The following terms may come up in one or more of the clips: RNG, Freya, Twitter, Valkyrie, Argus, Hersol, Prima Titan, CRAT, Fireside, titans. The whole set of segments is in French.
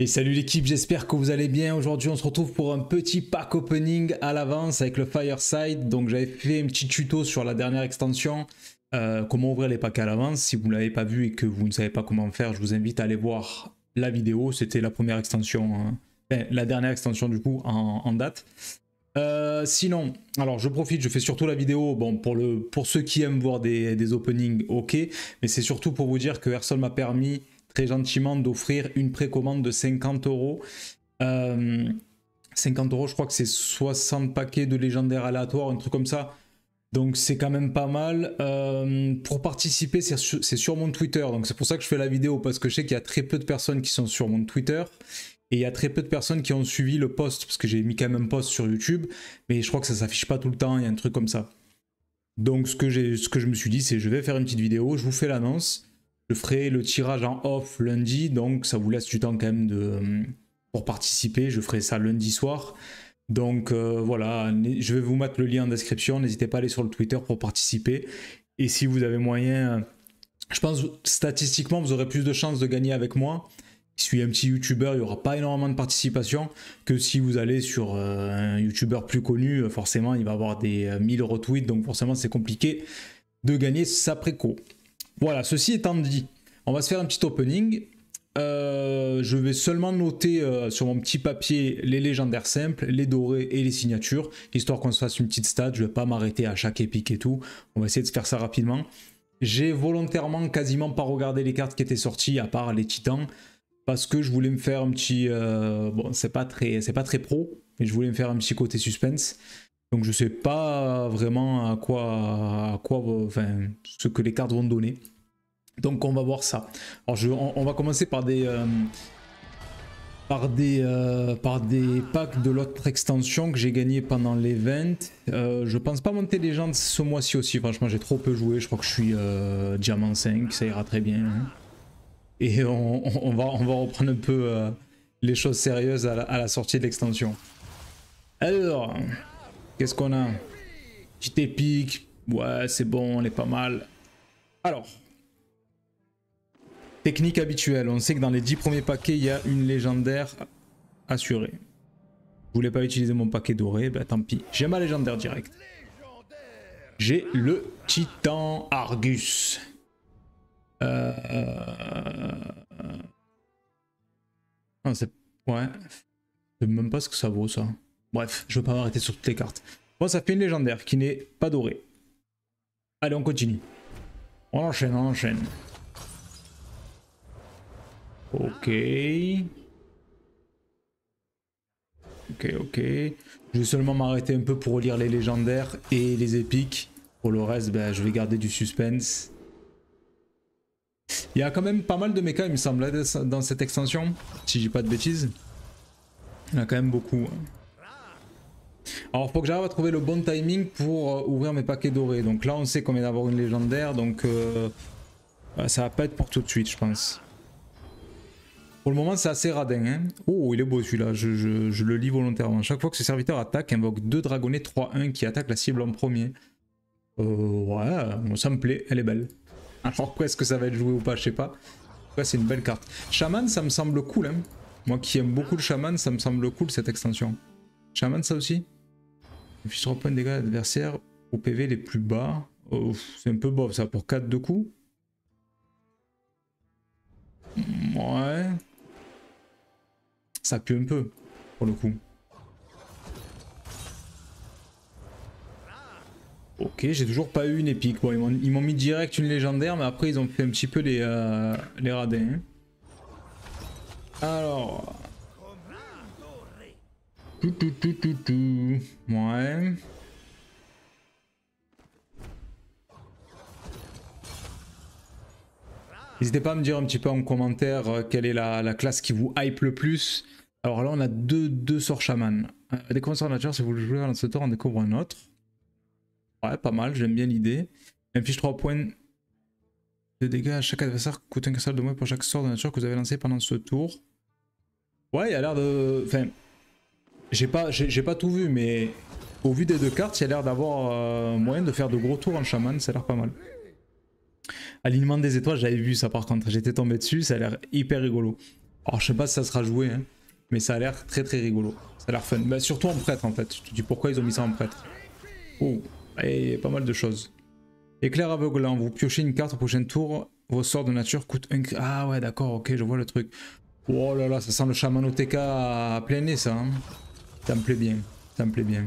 Et salut l'équipe, j'espère que vous allez bien. Aujourd'hui on se retrouve pour un petit pack opening à l'avance avec le Fireside. Donc j'avais fait un petit tuto sur la dernière extension, comment ouvrir les packs à l'avance. Si vous ne l'avez pas vu et que vous ne savez pas comment faire, je vous invite à aller voir la vidéo. C'était la première extension, la dernière extension du coup en date. Sinon, alors je fais surtout la vidéo bon, pour ceux qui aiment voir des openings, ok. Mais c'est surtout pour vous dire que Hersol m'a permis très gentiment d'offrir une précommande de 50 €. 50 €, je crois que c'est 60 paquets de légendaires aléatoires, un truc comme ça. Donc c'est quand même pas mal. Pour participer, c'est sur mon Twitter. Donc c'est pour ça que je fais la vidéo, parce que je sais qu'il y a très peu de personnes qui sont sur mon Twitter. Et il y a très peu de personnes qui ont suivi le post, parce que j'ai mis quand même un post sur YouTube. Mais je crois que ça s'affiche pas tout le temps, il y a un truc comme ça. Donc ce que je me suis dit, c'est je vais faire une petite vidéo, je vous fais l'annonce. Je ferai le tirage en off lundi, donc ça vous laisse du temps quand même pour participer. Je ferai ça lundi soir. Donc voilà, je vais vous mettre le lien en description. N'hésitez pas à aller sur le Twitter pour participer. Et si vous avez moyen, je pense statistiquement, vous aurez plus de chances de gagner avec moi. Si je suis un petit youtubeur, il n'y aura pas énormément de participation. Que si vous allez sur un youtubeur plus connu, forcément, il va avoir des 1000 retweets. Donc forcément, c'est compliqué de gagner sa préco. Voilà, ceci étant dit, on va se faire un petit opening. Je vais seulement noter sur mon petit papier les légendaires simples, les dorés et les signatures, histoire qu'on se fasse une petite stat. Je ne vais pas m'arrêter à chaque épique et tout. On va essayer de se faire ça rapidement. J'ai volontairement quasiment pas regardé les cartes qui étaient sorties, à part les titans, parce que je voulais me faire un petit... bon, c'est pas très pro, mais je voulais me faire un petit côté suspense. Donc je sais pas vraiment ce que les cartes vont donner. Donc on va voir ça. Alors on va commencer par des packs de l'autre extension que j'ai gagné pendant l'event. Je pense pas monter les gens ce mois-ci aussi. Franchement, j'ai trop peu joué. Je crois que je suis diamant 5, ça ira très bien. Hein. Et on va reprendre un peu les choses sérieuses à la sortie de l'extension. Alors... qu'est-ce qu'on a? Petite épique. Ouais, c'est bon, on est pas mal. Alors. Technique habituelle. On sait que dans les 10 premiers paquets, il y a une légendaire assurée. Je voulais pas utiliser mon paquet doré. Bah tant pis. J'ai ma légendaire direct. J'ai le titan Argus. Non, c'est... ouais. Je sais même pas ce que ça vaut, ça. Bref, je ne veux pas m'arrêter sur toutes les cartes. Bon, ça fait une légendaire qui n'est pas dorée. Allez, on continue. On enchaîne, on enchaîne. Ok. Ok, ok. Je vais seulement m'arrêter un peu pour relire les légendaires et les épiques. Pour le reste, ben, je vais garder du suspense. Il y a quand même pas mal de mechas, il me semble, dans cette extension. Si j'ai pas de bêtises. Il y en a quand même beaucoup. Alors faut que j'arrive à trouver le bon timing pour ouvrir mes paquets dorés. Donc là on sait qu'on vient d'avoir une légendaire, donc ça va pas être pour tout de suite je pense. Pour le moment c'est assez radin hein. Oh il est beau celui-là, je le lis volontairement. Chaque fois que ce serviteur attaque, invoque 2 dragonnets 3-1 qui attaquent la cible en premier. Ouais, ça me plaît, elle est belle. Alors quoi, est-ce que ça va être joué ou pas, je sais pas. Ouais, c'est une belle carte. Shaman ça me semble cool hein. Moi qui aime beaucoup le Shaman, ça me semble cool cette extension. Shaman ça aussi. Et puis 3 points de dégâts adversaires au PV les plus bas. Oh, c'est un peu bof ça pour 4 de coups. Ouais. Ça pue un peu pour le coup. Ok, j'ai toujours pas eu une épique. Bon, ils m'ont mis direct une légendaire, mais après ils ont fait un petit peu les radins. Hein. Alors... ouais. N'hésitez pas à me dire un petit peu en commentaire quelle est la classe qui vous hype le plus. Alors là on a deux sorts shaman. Découvre un sort nature, si vous le jouez dans ce tour on découvre un autre. Ouais pas mal, j'aime bien l'idée. Inflige 3 points de dégâts à chaque adversaire, coûte un cristal de moins pour chaque sort de nature que vous avez lancé pendant ce tour. Ouais il a l'air de... enfin... J'ai pas tout vu, mais au vu des deux cartes, il y a l'air d'avoir moyen de faire de gros tours en shaman, ça a l'air pas mal. Alignement des étoiles, j'avais vu ça par contre, j'étais tombé dessus, ça a l'air hyper rigolo. Alors je sais pas si ça sera joué, hein, mais ça a l'air très rigolo. Ça a l'air fun. Bah, surtout en prêtre en fait. Je te dis pourquoi ils ont mis ça en prêtre. Oh, et pas mal de choses. Éclair aveuglant, vous piochez une carte au prochain tour, vos sorts de nature coûtent un... Ah ouais d'accord, ok, je vois le truc. Oh là là, ça sent le chamanotéka à plein nez ça. Hein. Ça me plaît bien, ça me plaît bien.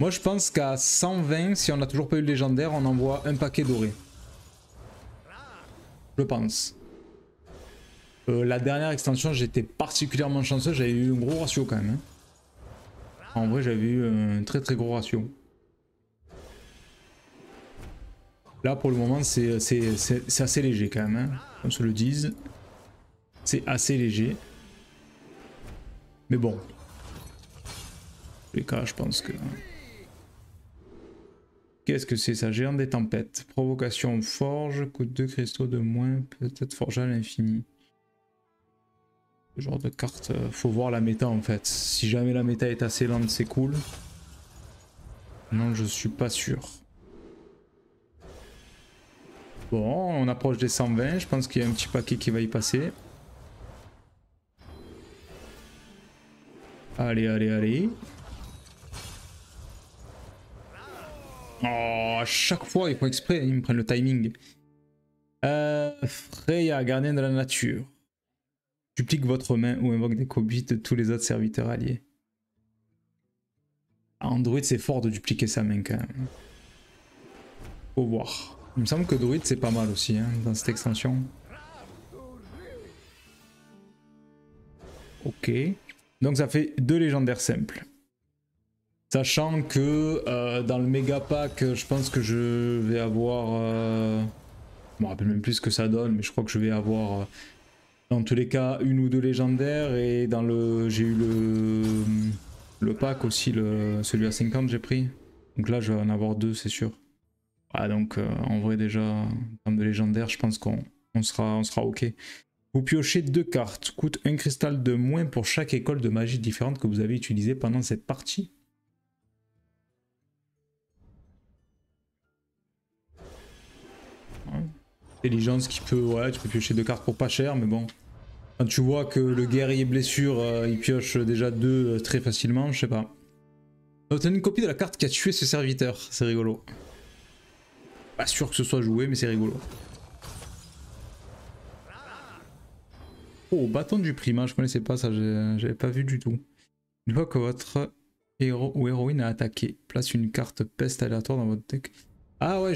Moi je pense qu'à 120, si on n'a toujours pas eu le légendaire, on envoie un paquet doré. Je pense. La dernière extension, j'étais particulièrement chanceux, j'avais eu un gros ratio quand même. Hein. En vrai, j'avais eu un très gros ratio. Là pour le moment, c'est assez léger quand même, hein. Comme se le dise. C'est assez léger. Mais bon. Les cas, je pense que... Qu'est-ce que c'est ça? Géant des tempêtes. Provocation forge, coûte 2 cristaux de moins, peut-être forge à l'infini. Ce genre de carte, faut voir la méta en fait. Si jamais la méta est assez lente, c'est cool. Non, je suis pas sûr. Bon, on approche des 120, je pense qu'il y a un petit paquet qui va y passer. Allez, allez, allez. Oh, à chaque fois, ils font exprès, ils me prennent le timing. Freya, gardien de la nature. Duplique votre main ou invoque des copies de tous les autres serviteurs alliés. Android, c'est fort de dupliquer sa main quand même. Faut voir. Il me semble que Druid c'est pas mal aussi hein, dans cette extension. Ok. Donc ça fait 2 légendaires simples. Sachant que dans le méga pack, je pense que je vais avoir... Je me rappelle même plus ce que ça donne, mais je crois que je vais avoir dans tous les cas une ou 2 légendaires. Et dans le... J'ai eu le pack aussi, celui à 50 j'ai pris. Donc là je vais en avoir 2 c'est sûr. Ah donc en vrai déjà, en termes de légendaire, je pense qu'on sera ok. Vous piochez 2 cartes, coûte 1 cristal de moins pour chaque école de magie différente que vous avez utilisée pendant cette partie. Ouais. Intelligence qui peut, ouais, tu peux piocher 2 cartes pour pas cher, mais bon. Quand tu vois que le guerrier blessure, il pioche déjà 2 très facilement, je sais pas. Obtenez une copie de la carte qui a tué ce serviteur, c'est rigolo. Pas sûr que ce soit joué, mais c'est rigolo. Oh, bâton du Prima, je connaissais pas ça, j'avais pas vu du tout. Une fois que votre héros ou héroïne a attaqué, place une carte peste aléatoire dans votre deck. Ah ouais,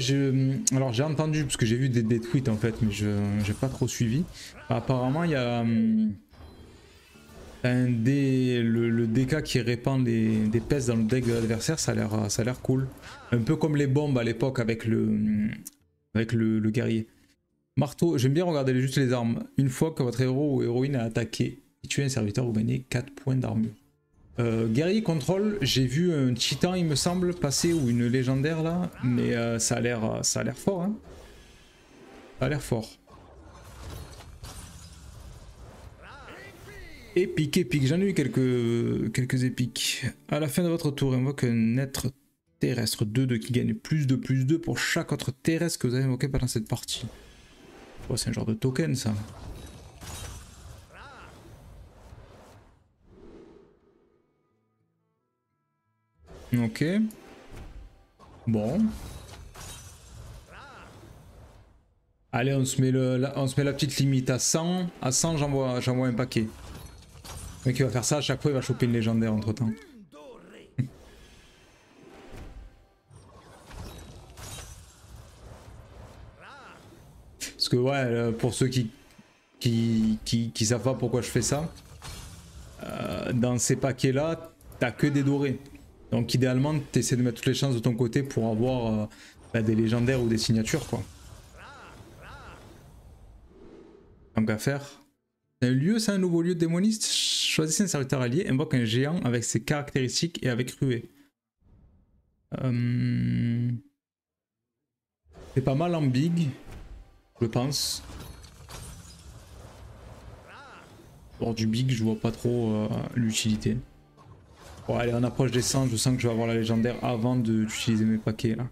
alors j'ai entendu, parce que j'ai vu des tweets en fait, mais j'ai pas trop suivi. Apparemment, il y a le DK qui répand des pestes dans le deck de l'adversaire, ça a l'air cool. Un peu comme les bombes à l'époque avec le guerrier. Marteau, j'aime bien regarder juste les armes. Une fois que votre héros ou héroïne a attaqué et tué un serviteur, vous gagnez 4 points d'armure. Guerrier contrôle, j'ai vu un titan il me semble passer ou une légendaire là, mais ça a l'air fort hein. Ça a l'air fort. Épique, épique, j'en ai eu quelques épiques. À la fin de votre tour, invoque un être terrestre 2-2 qui gagne +2/+2 pour chaque autre terrestre que vous avez invoqué pendant cette partie. Oh, c'est un genre de token ça. Ok. Bon. Allez, on se met, la petite limite à 100. À 100, j'envoie un paquet. Le mec qui va faire ça à chaque fois, il va choper une légendaire entre temps. Parce que ouais, pour ceux qui savent pas pourquoi je fais ça, dans ces paquets là, t'as que des dorés. Donc idéalement, t'essaies de mettre toutes les chances de ton côté pour avoir des légendaires ou des signatures quoi. Tant qu'à faire. Un lieu, c'est un nouveau lieu démoniste. Choisissez un serviteur allié, invoque un géant avec ses caractéristiques et avec ruée. C'est pas mal en big, je pense. Hors du big, je vois pas trop l'utilité. Bon, allez, on approche des 100, je sens que je vais avoir la légendaire avant d'utiliser mes paquets là.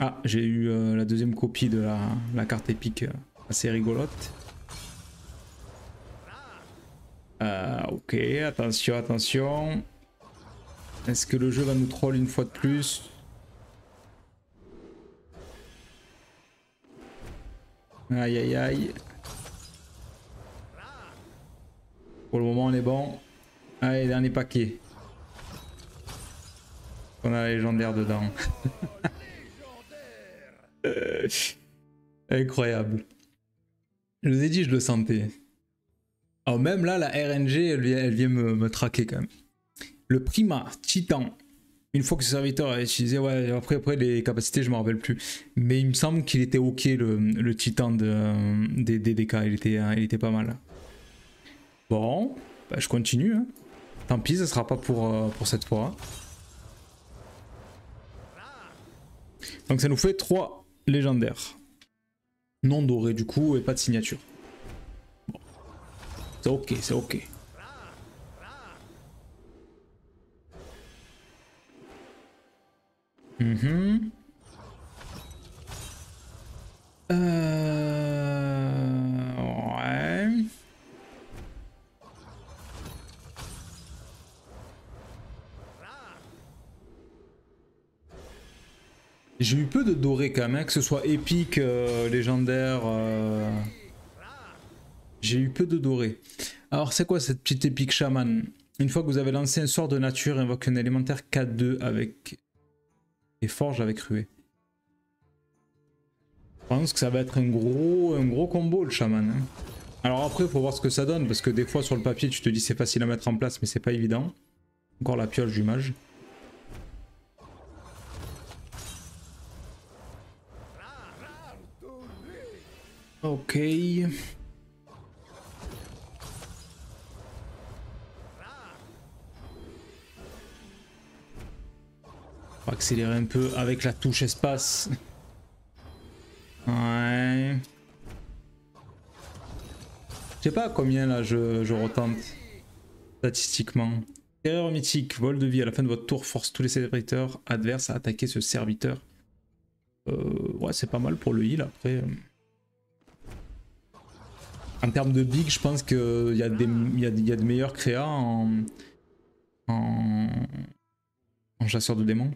Ah, j'ai eu la deuxième copie de la carte épique, assez rigolote. Ok, attention, attention. Est-ce que le jeu va nous troll une fois de plus? Aïe aïe aïe. Pour le moment on est bon. Allez, dernier paquet. On a la légendaire dedans. Incroyable. Je vous ai dit, je le sentais. Alors même là, la RNG, elle vient me traquer quand même. Le Prima Titan. Une fois que ce serviteur a utilisé, ouais, après les capacités, je m'en rappelle plus. Mais il me semble qu'il était ok le Titan des DK. Il était pas mal. Bon, bah, je continue. Hein. Tant pis, ça sera pas pour cette fois. Donc ça nous fait 3 légendaires. Non doré du coup et pas de signature. Bon. C'est ok, c'est ok. Ouais. J'ai eu peu de doré quand même, hein, que ce soit épique, légendaire. J'ai eu peu de doré. Alors c'est quoi cette petite épique chaman? Une fois que vous avez lancé un sort de nature, invoque un élémentaire K2 avec... et forge avec ruée. Je pense que ça va être un gros combo le chaman. Hein. Alors après faut voir ce que ça donne, parce que des fois sur le papier tu te dis c'est facile à mettre en place mais c'est pas évident. Encore la pioche du mage. Ok. On va accélérer un peu avec la touche espace. Ouais. Je sais pas à combien là je retente. Statistiquement. Terreur mythique, vol de vie à la fin de votre tour, force tous les serviteurs adverses à attaquer ce serviteur. Ouais, c'est pas mal pour le heal après. En termes de big, je pense qu'il y a de meilleurs créas en chasseur de démons.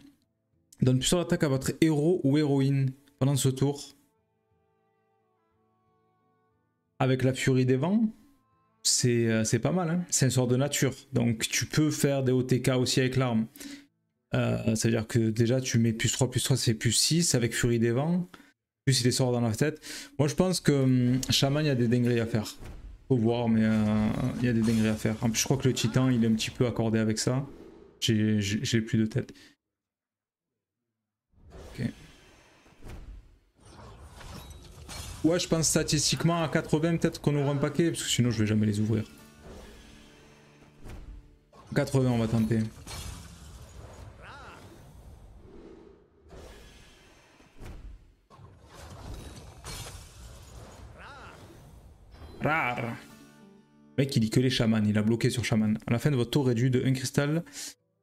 Donne plusieurs attaques à votre héros ou héroïne pendant ce tour. Avec la furie des vents, c'est pas mal. Hein, c'est un sort de nature. Donc tu peux faire des OTK aussi avec l'arme. C'est-à-dire que déjà tu mets +3/+3, c'est +6 avec furie des vents. Plus il les sort dans la tête. Moi je pense que Shaman, il y a des dingueries à faire. Faut voir, mais il y a des dingueries à faire. En plus je crois que le Titan il est un petit peu accordé avec ça. J'ai plus de tête. Okay. Ouais je pense statistiquement à 80 peut-être qu'on ouvre un paquet. Parce que sinon je vais jamais les ouvrir. 80 on va tenter. Rare. Le mec il dit que les chamans, il a bloqué sur chaman. À la fin de votre tour réduit de 1 cristal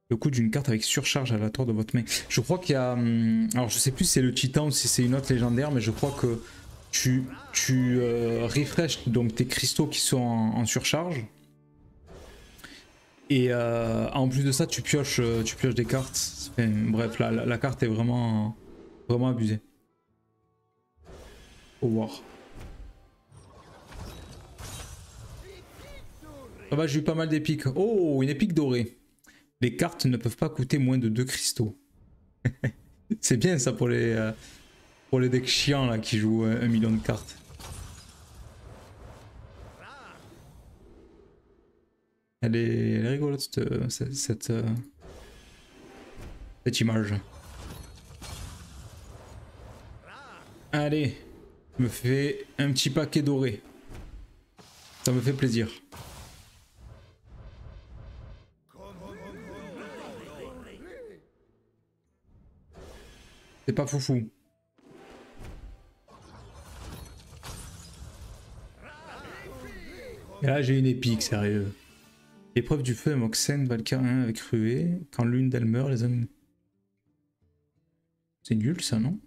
le coût d'une carte avec surcharge à la tour de votre main. Je crois qu'il y a... Alors je sais plus si c'est le titan ou si c'est une autre légendaire, mais je crois que tu refresh donc tes cristaux qui sont en surcharge. Et en plus de ça tu pioches des cartes. Enfin, bref la carte est vraiment abusée. Au revoir. Ah bah j'ai eu pas mal d'épiques. Oh, une épique dorée. Les cartes ne peuvent pas coûter moins de 2 cristaux. C'est bien ça pour les decks chiants là qui jouent 1 million de cartes. Elle est rigolote cette image. Allez, je me fais un petit paquet doré. Ça me fait plaisir. C'est pas foufou. Et là j'ai une épique, sérieux. Épreuve du feu, Moxen, Valkyrie 1 avec ruée. Quand l'une d'elles meurt, les hommes... C'est nul ça, non?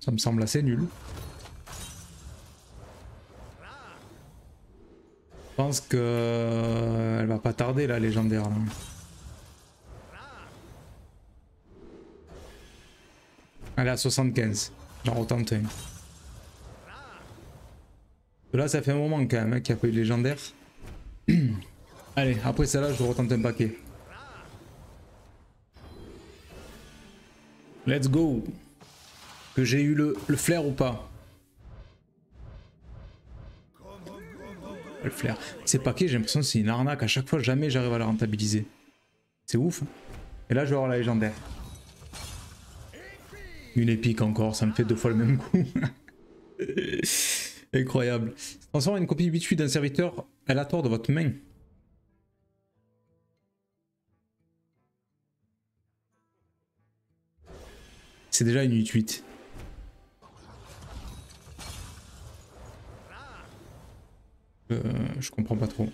Ça me semble assez nul. Je pense que elle va pas tarder la légendaire là. Elle est à 75, j'en retente un. Là ça fait un moment quand même hein, qu'il n'y a pas eu de légendaire. Allez, après celle-là je retente un paquet. Let's go. Que j'ai eu le flair ou pas. Le flair. Ces paquets j'ai l'impression que c'est une arnaque, à chaque fois jamais j'arrive à la rentabiliser. C'est ouf. Et là je vais avoir la légendaire. Une épique encore, ça me fait deux fois le même coup. Incroyable. Transforme une copie habituée d'un serviteur aléatoire de votre main. C'est déjà une 8-8. Je comprends pas trop.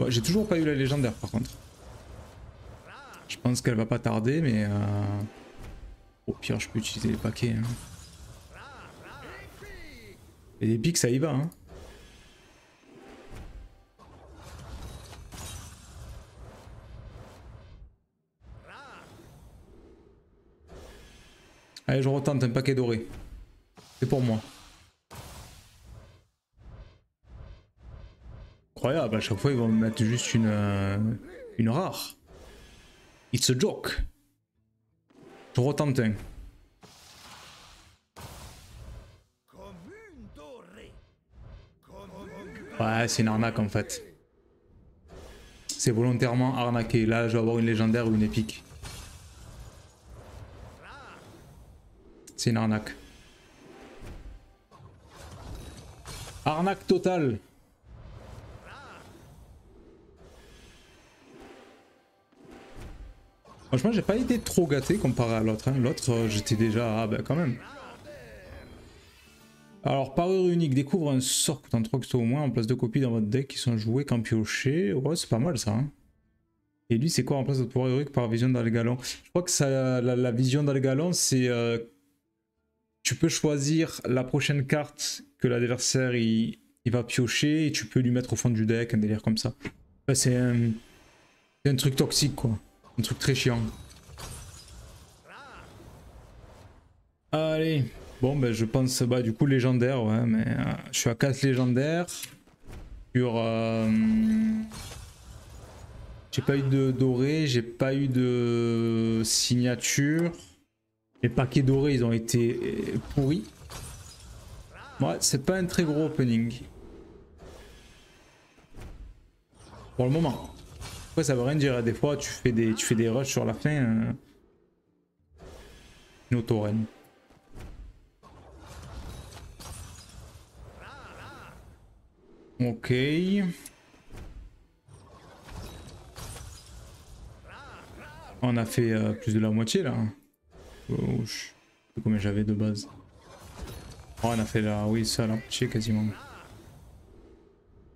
Ouais, j'ai toujours pas eu la légendaire par contre. Je pense qu'elle va pas tarder mais... Au pire je peux utiliser les paquets. Hein. Et les pics ça y va hein. Allez je retente un paquet doré. C'est pour moi. Incroyable, à chaque fois ils vont me mettre juste une rare. It's a joke. Je retente un. Ouais, c'est une arnaque en fait. C'est volontairement arnaqué. Là, je vais avoir une légendaire ou une épique. C'est une arnaque. Arnaque totale. Franchement, j'ai pas été trop gâté comparé à l'autre. Hein. L'autre, j'étais déjà... Ah ben quand même. Alors, parure unique, découvre un sort coûtant 3 au moins en place de copies dans votre deck qui sont jouées qu'en piocher. Ouais, c'est pas mal ça. Hein. Et lui, c'est quoi en place de pouvoir héroïque par vision dans les galons? Je crois que ça, la vision dans les galons, c'est... tu peux choisir la prochaine carte que l'adversaire il va piocher et tu peux lui mettre au fond du deck, un délire comme ça. Enfin, c'est un truc toxique quoi. Un truc très chiant. Allez. Bon ben je pense bah du coup légendaire ouais mais je suis à 4 légendaires. Sur j'ai pas eu de doré, j'ai pas eu de signature. Les paquets dorés ils ont été pourris. Ouais c'est pas un très gros opening. Pour le moment. Ça veut rien dire, des fois tu fais des rushs sur la fin. Une auto-reine. Ok. On a fait plus de la moitié là. Oh, je sais plus combien j'avais de base. Oh, on a fait là, oui ça la moitié quasiment.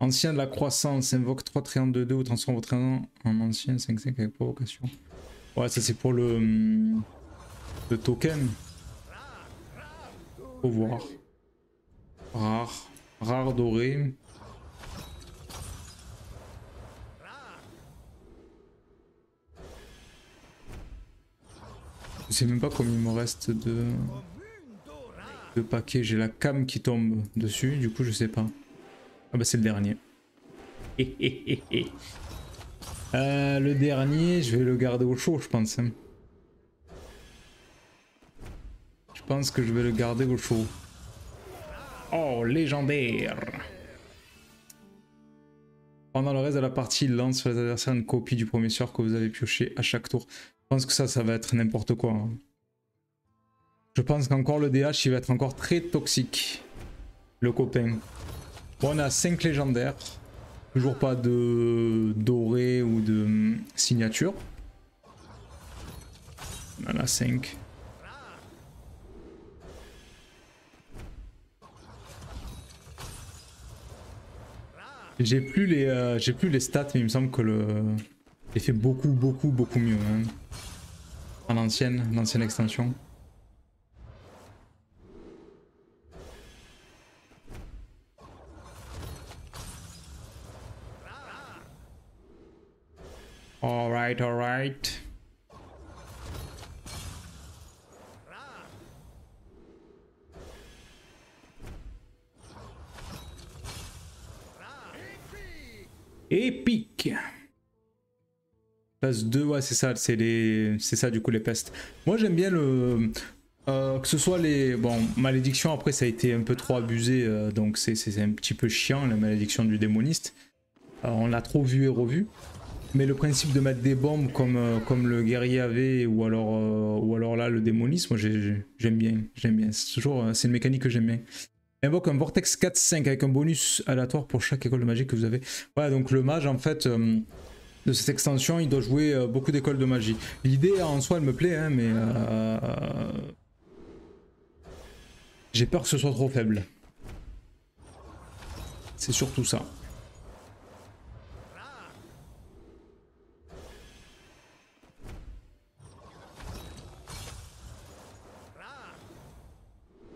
Ancien de la croissance, invoque 3 triangles de 2 ou transforme votre triangle en ancien 5-5 avec provocation. Ouais, ça c'est pour le token. Faut voir. Rare. Rare doré. Je sais même pas combien il me reste de paquets. J'ai la cam qui tombe dessus, du coup je sais pas. Ah bah c'est le dernier. Le dernier, je vais le garder au chaud, je pense. Hein. Je pense que je vais le garder au chaud. Oh, légendaire. Pendant le reste de la partie, lance sur les adversaires une copie du premier sort que vous avez pioché à chaque tour. Je pense que ça va être n'importe quoi. Hein. Je pense qu'encore le DH, il va être encore très toxique. Le copain. Bon, on a 5 légendaires, toujours pas de doré ou de signature. On en a 5. J'ai plus les stats mais il me semble que il fait beaucoup mieux hein. En l'ancienne extension. Alright, alright. Épique. Place 2, ouais c'est ça, c'est ça du coup les pestes. Moi j'aime bien le... que ce soit les... Bon, malédiction après ça a été un peu trop abusé, donc c'est un petit peu chiant la malédiction du démoniste. On l'a trop vu et revu. Mais le principe de mettre des bombes comme, comme le guerrier avait ou alors là le démoniste, moi j'aime bien, c'est toujours c'est une mécanique que j'aime bien. Invoque un vortex 4-5 avec un bonus aléatoire pour chaque école de magie que vous avez. Voilà, donc le mage en fait de cette extension il doit jouer beaucoup d'écoles de magie. L'idée en soi elle me plaît hein, mais j'ai peur que ce soit trop faible. C'est surtout ça.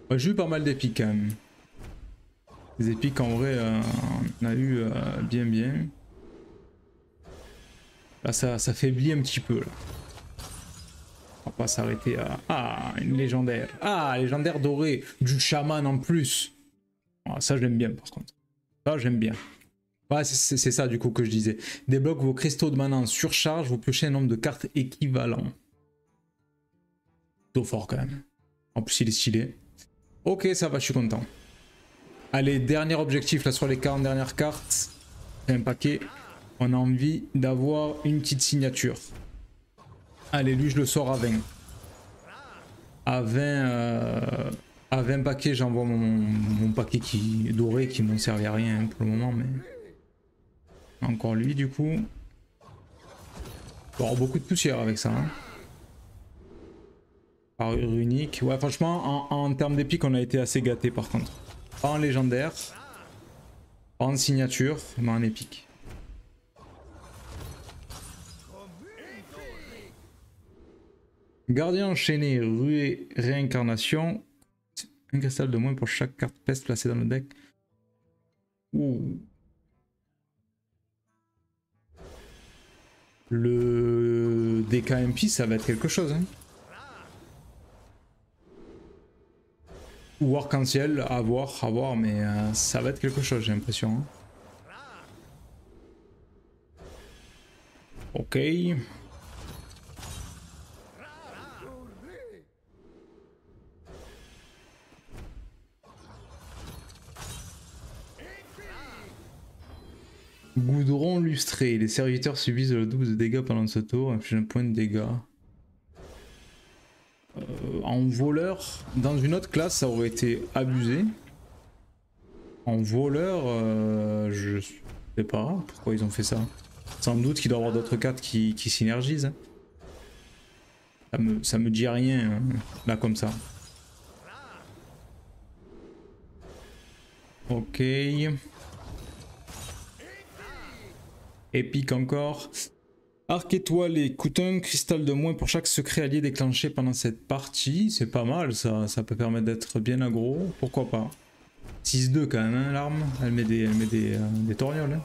Ouais, j'ai eu pas mal d'épiques quand même. Les épiques en vrai on a eu bien. Là ça faiblit un petit peu là. On va pas s'arrêter à... Ah une légendaire. Ah légendaire dorée. Du chaman en plus. Ah, ça je l'aime bien par contre. Ça j'aime bien. Ouais c'est ça du coup que je disais. Débloque vos cristaux de mana en surcharge. Vous piochez un nombre de cartes équivalent. Plutôt fort quand même. En plus il est stylé. Ok ça va, je suis content. Allez, dernier objectif là sur les 40 dernières cartes. C'est un paquet. On a envie d'avoir une petite signature. Allez, lui je le sors à 20. À 20 paquets, j'envoie mon paquet qui est doré qui ne m'en servait à rien pour le moment. Mais encore lui du coup. Bon, beaucoup de poussière avec ça. Hein. Parure unique. Ouais franchement en termes d'épique on a été assez gâté par contre. Pas en légendaire, pas en signature, mais en épique. Gardien enchaîné, ruée, réincarnation. Un cristal de moins pour chaque carte peste placée dans le deck. Ouh. Le DKMP ça va être quelque chose hein. Ou arc-en-ciel, à voir, mais ça va être quelque chose, j'ai l'impression. Hein. Ok. Goudron lustré. Les serviteurs subissent le double de dégâts pendant ce tour, et puis j'ai un point de dégâts. En voleur, dans une autre classe ça aurait été abusé. En voleur, je sais pas pourquoi ils ont fait ça. Sans doute qu'il doit y avoir d'autres cartes qui synergisent. Ça me dit rien hein, là comme ça. Ok. Épique encore. Arc étoilé, coûte un cristal de moins pour chaque secret allié déclenché pendant cette partie. C'est pas mal ça, ça peut permettre d'être bien aggro, pourquoi pas. 6-2 quand même, hein, l'arme, elle met des torgnoles. Hein.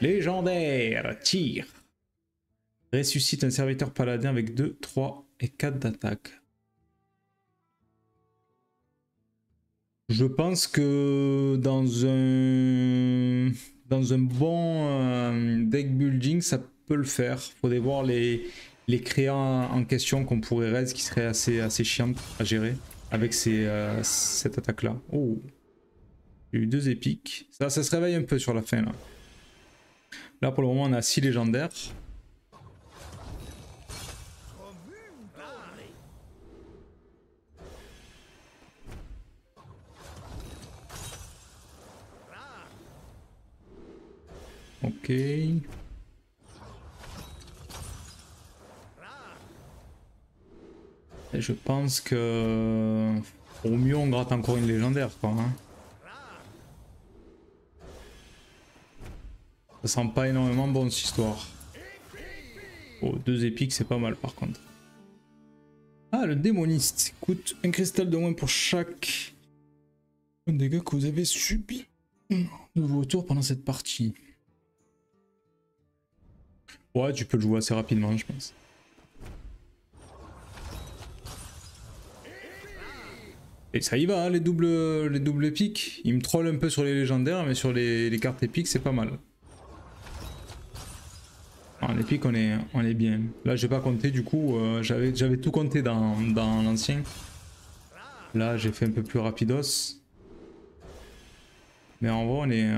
Légendaire, tire. Ressuscite un serviteur paladin avec 2, 3 et 4 d'attaque. Je pense que dans un bon deck building, ça peut le faire. Faudrait voir les créas en question qu'on pourrait raise qui serait assez chiante à gérer avec cette attaque là. Oh, j'ai eu 2 épiques. Ça se réveille un peu sur la fin là. Là pour le moment on a 6 légendaires. Ok. Et je pense que au mieux on gratte encore une légendaire quoi. Hein. Ça sent pas énormément bon cette histoire. Oh, 2 épiques c'est pas mal par contre. Ah le démoniste coûte un cristal de moins pour chaque dégât que vous avez subi de vos tours pendant cette partie. Ouais, tu peux le jouer assez rapidement, je pense. Et ça y va, hein, les doubles épiques. Il me troll un peu sur les légendaires, mais sur les cartes épiques, c'est pas mal. En épique, on est bien. Là, j'ai pas compté, du coup, j'avais tout compté dans l'ancien. Là, j'ai fait un peu plus rapidos. Mais en vrai,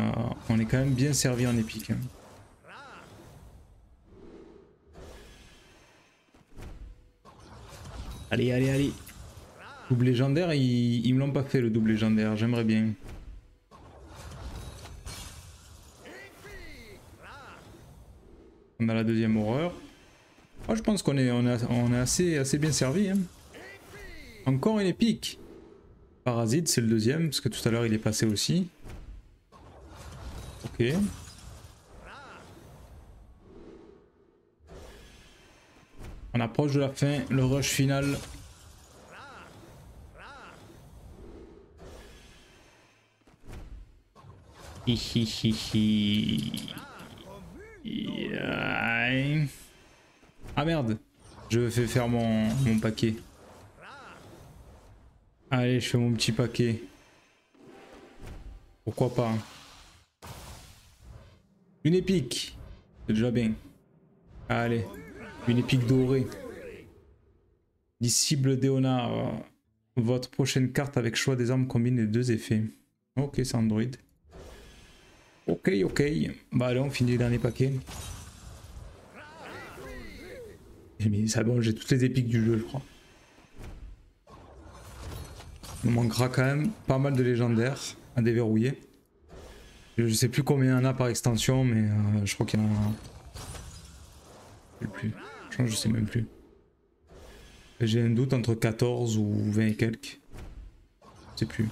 on est quand même bien servi en épique. Hein. Allez, allez, allez. Double légendaire, ils me l'ont pas fait le double légendaire, j'aimerais bien. On a la deuxième horreur. Oh, je pense qu'on est assez bien servi. Hein. Encore une épique. Parasite, c'est le deuxième, parce que tout à l'heure il est passé aussi. Ok. On approche de la fin, le rush final. Ah merde, je fais faire mon paquet. Allez, je fais mon petit paquet. Pourquoi pas. Une épique, c'est déjà bien. Allez, une épique dorée. Disciple Déonard. Votre prochaine carte avec choix des armes combine les deux effets. Ok, c'est Android. Ok, ok. Bah allez, on finit le dernier paquet. Mais ça, bon, j'ai toutes les épiques du jeu, je crois. Il me manquera quand même pas mal de légendaires à déverrouiller. Je sais plus combien il y en a par extension, mais je crois qu'il y en a... Je sais même plus. J'ai un doute entre 14 ou 20 et quelques. Je sais plus.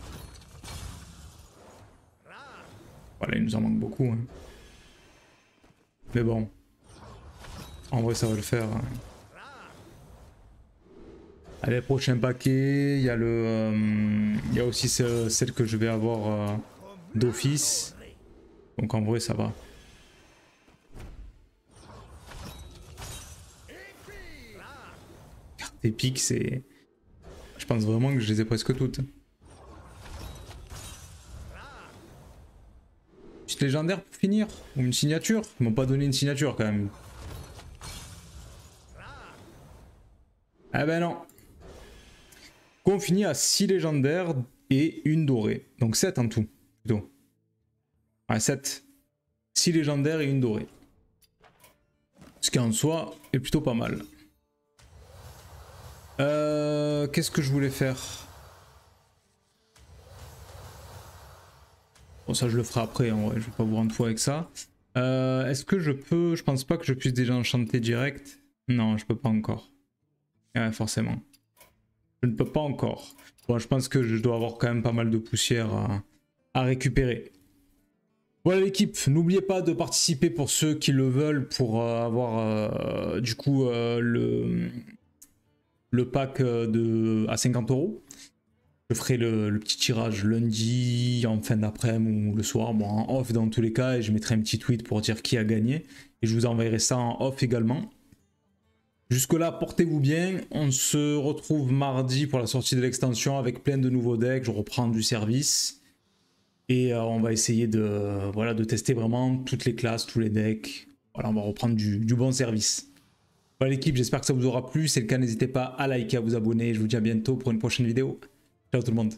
Voilà, il nous en manque beaucoup. Hein. Mais bon. En vrai, ça va le faire. Hein. Allez, prochain paquet. Il y a aussi celle que je vais avoir d'office. Donc en vrai, ça va. Carte épique, c'est... Je pense vraiment que je les ai presque toutes. Légendaire pour finir, ou une signature. Ils m'ont pas donné une signature quand même. Ah ben non. On finit à 6 légendaires et une dorée. Donc 7 en tout, plutôt. Ah, 7. 6 légendaires et une dorée. Ce qui en soi est plutôt pas mal. Qu'est-ce que je voulais faire ? Bon, ça je le ferai après, en vrai, je vais pas vous rendre fou avec ça. Est-ce que je peux... Je pense pas que je puisse déjà enchanter direct. Non, je peux pas encore. Ouais, forcément. Je ne peux pas encore. Bon, je pense que je dois avoir quand même pas mal de poussière à récupérer. Voilà l'équipe, n'oubliez pas de participer pour ceux qui le veulent pour avoir du coup le pack à 50 €. Je ferai le petit tirage lundi, en fin d'après-midi ou le soir, bon, en off dans tous les cas, et je mettrai un petit tweet pour dire qui a gagné. Et je vous enverrai ça en off également. Jusque-là, portez-vous bien. On se retrouve mardi pour la sortie de l'extension avec plein de nouveaux decks. Je reprends du service. Et on va essayer de tester vraiment toutes les classes, tous les decks. Voilà, on va reprendre du bon service. Voilà l'équipe, j'espère que ça vous aura plu. Si c'est le cas, n'hésitez pas à liker, à vous abonner. Je vous dis à bientôt pour une prochaine vidéo. Ciao tout le monde.